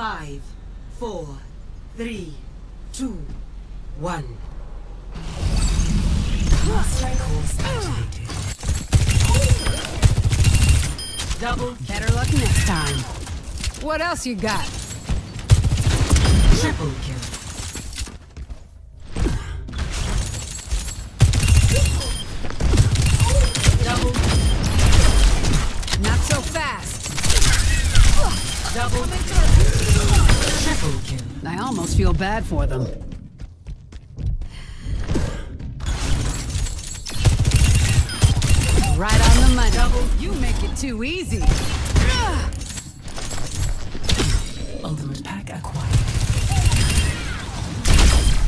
5, 4, 3, 2, 1. Course activated. Double. Better luck next time. What else you got? Triple kill. Double. Triple kill. I almost feel bad for them. Right on the money. Double. You make it too easy. Ultimate pack acquired.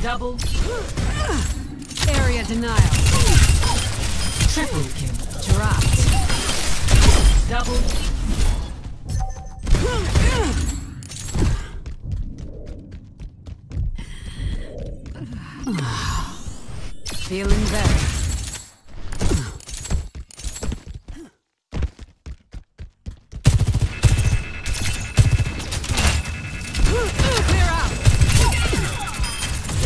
Double. Area denial. Triple kill. Dropped. Double. Feeling better. Clear out.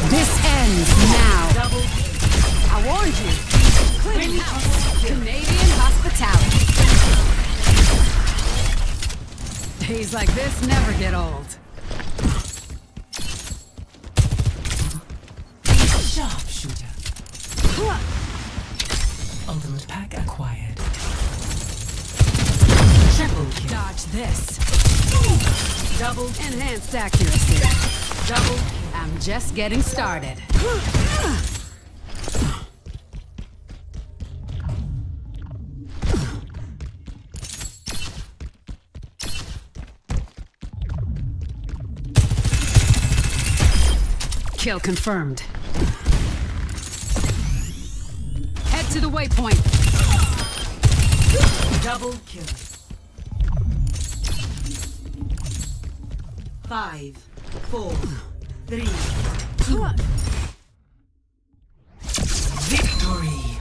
This ends now. Double. I warned you. Clean house. Canadian hospitality. Days like this never get old. Sharpshooter. Ultimate pack acquired. Triple kill. Dodge this. Double. Enhanced accuracy. Double. I'm just getting started. Kill confirmed. To the waypoint. Double kill. 5, 4, 3, 2. Victory.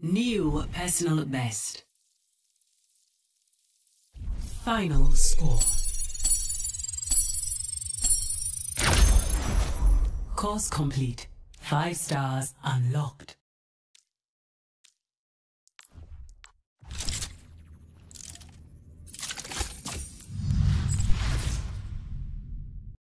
New personal best. Final score. Course complete. 5 stars unlocked.